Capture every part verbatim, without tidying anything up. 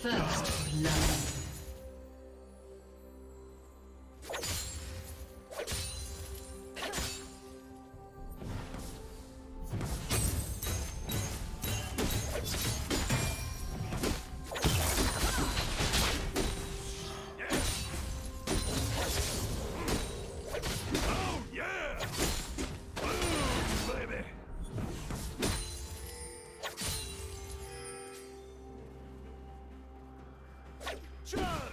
First love. Judge!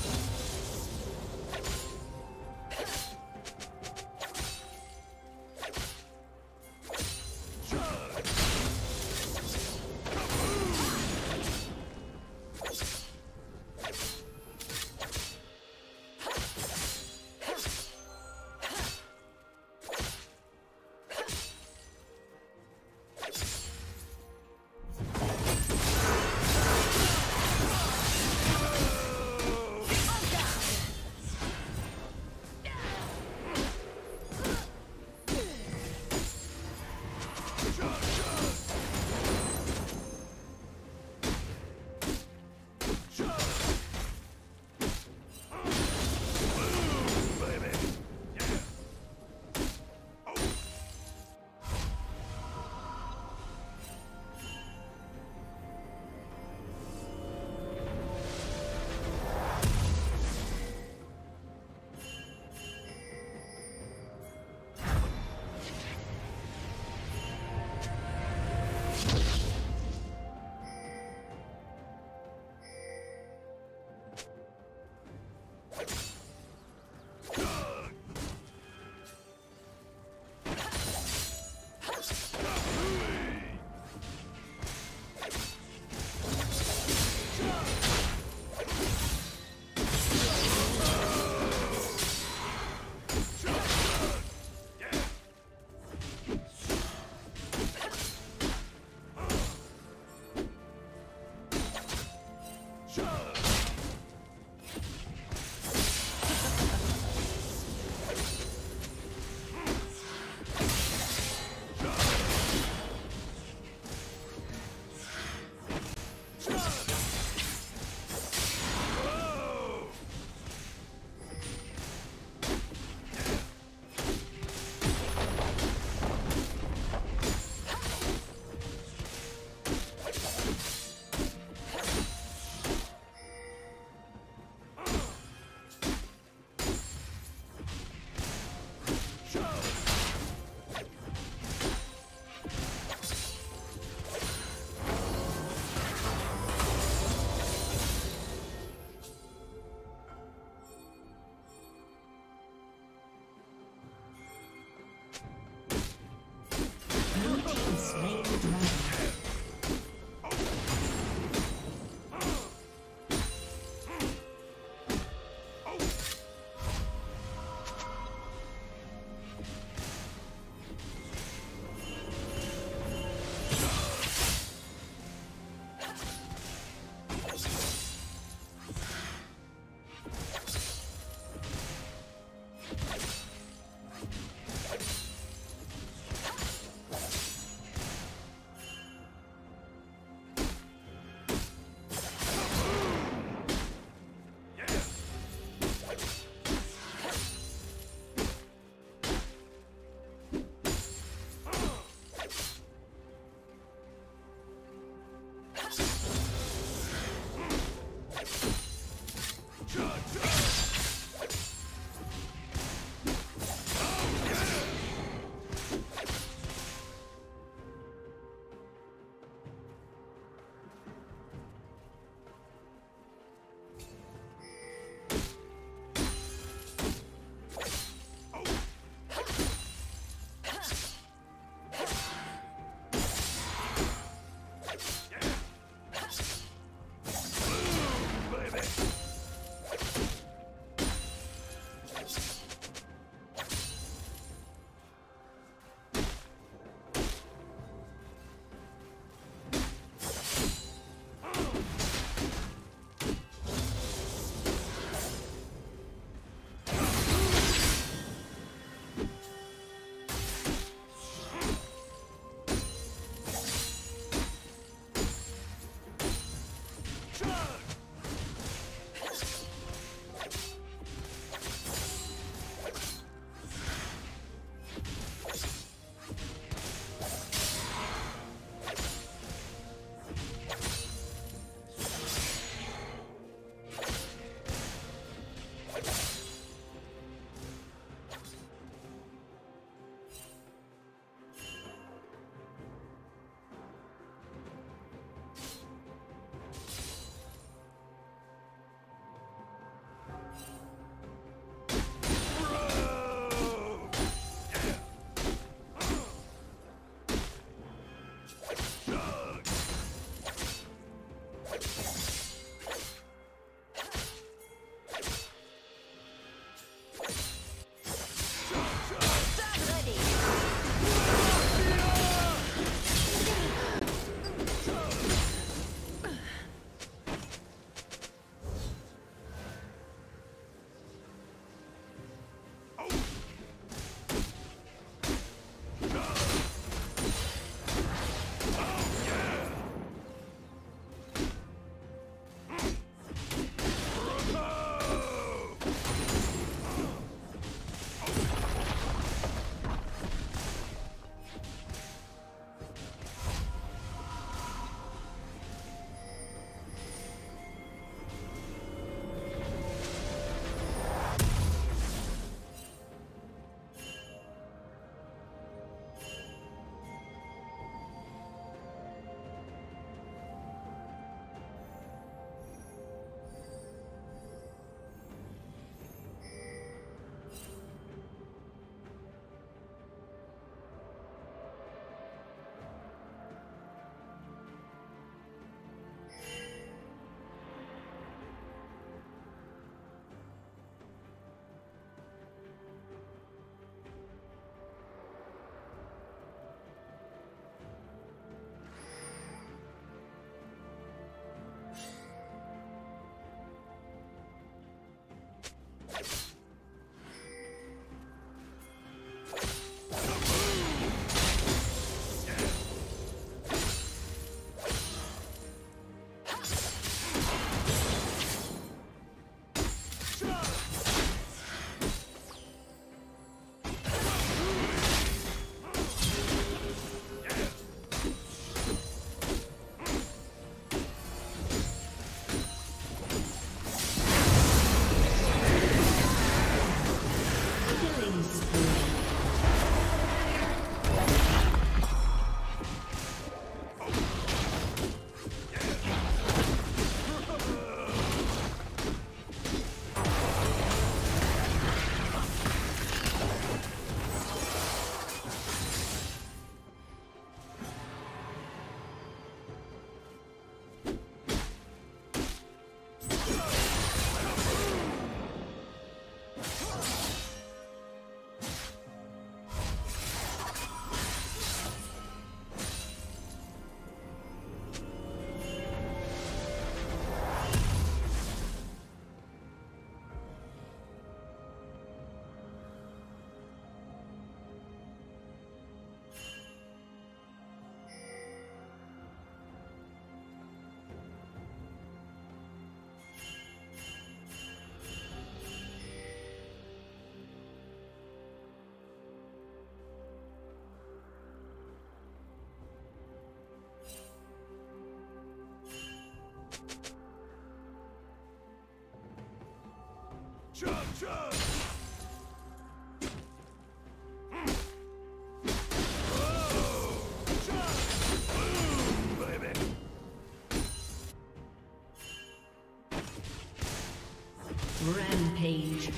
Rampage.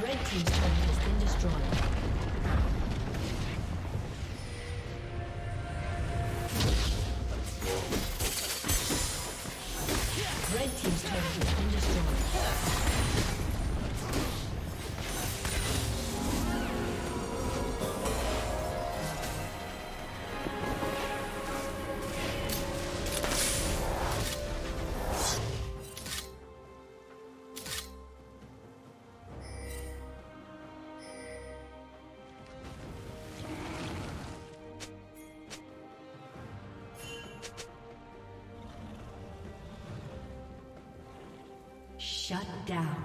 Red team's turret has been destroyed. Shut down.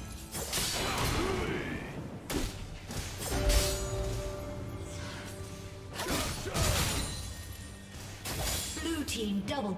Blue team double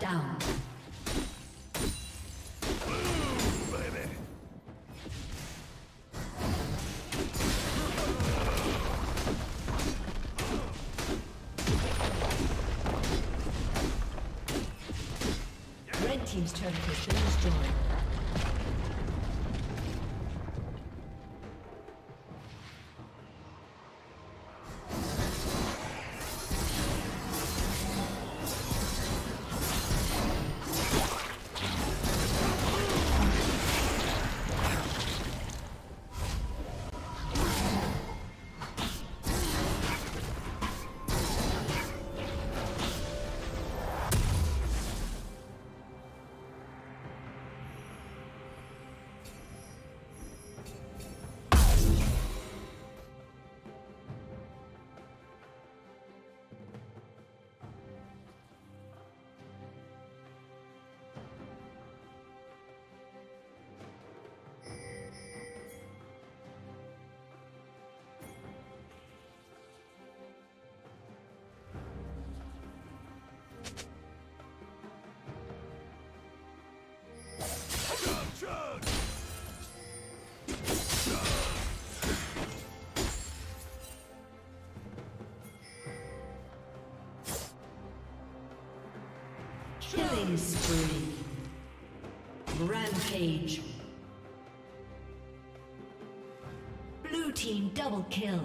Down. Red team's turret has been destroyed. Killing spree. Rampage. Blue team double kill.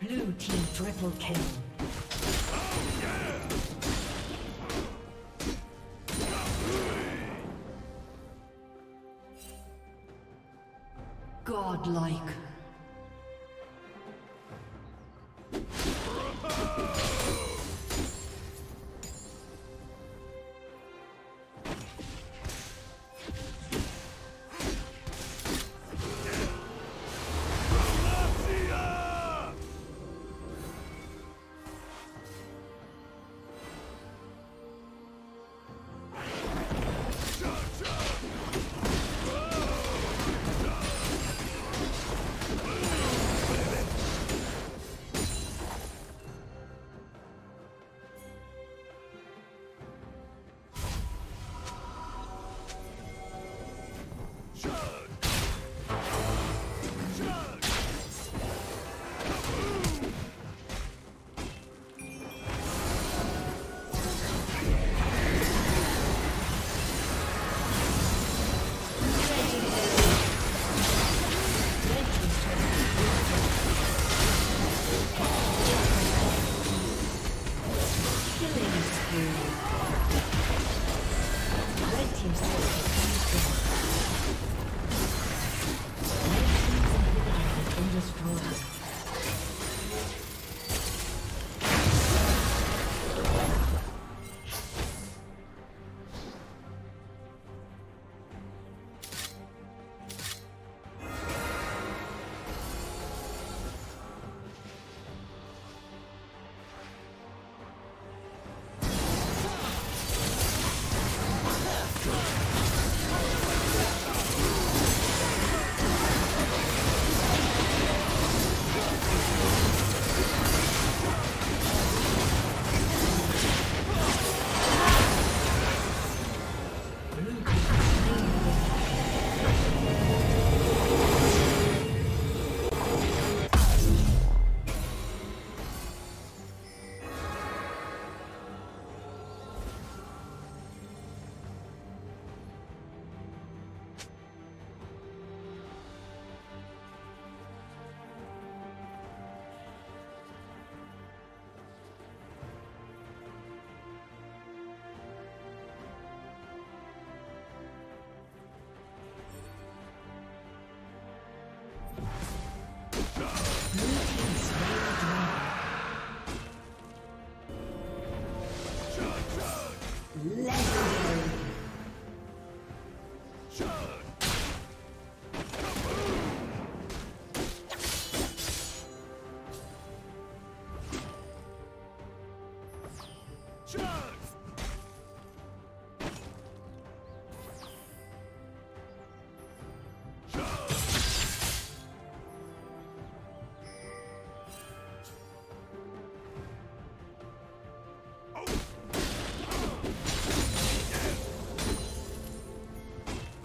Blue team triple kill. Oh, yeah! Godlike.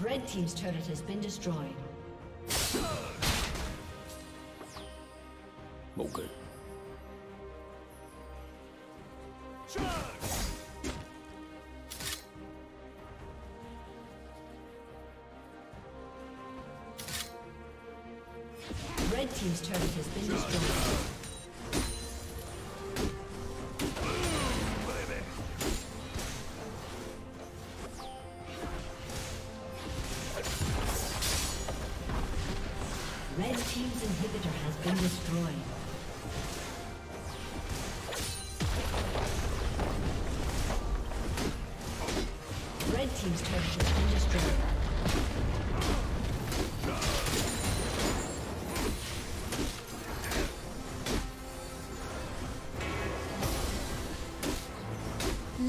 Red team's turret has been destroyed. Okay. Red team's turret has been destroyed.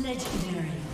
Legendary.